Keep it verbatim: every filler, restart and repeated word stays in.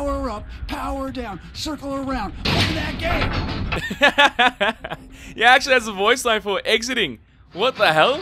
Power up, power down, circle around. Win that game! Yeah, actually has a voice line for exiting. What the hell?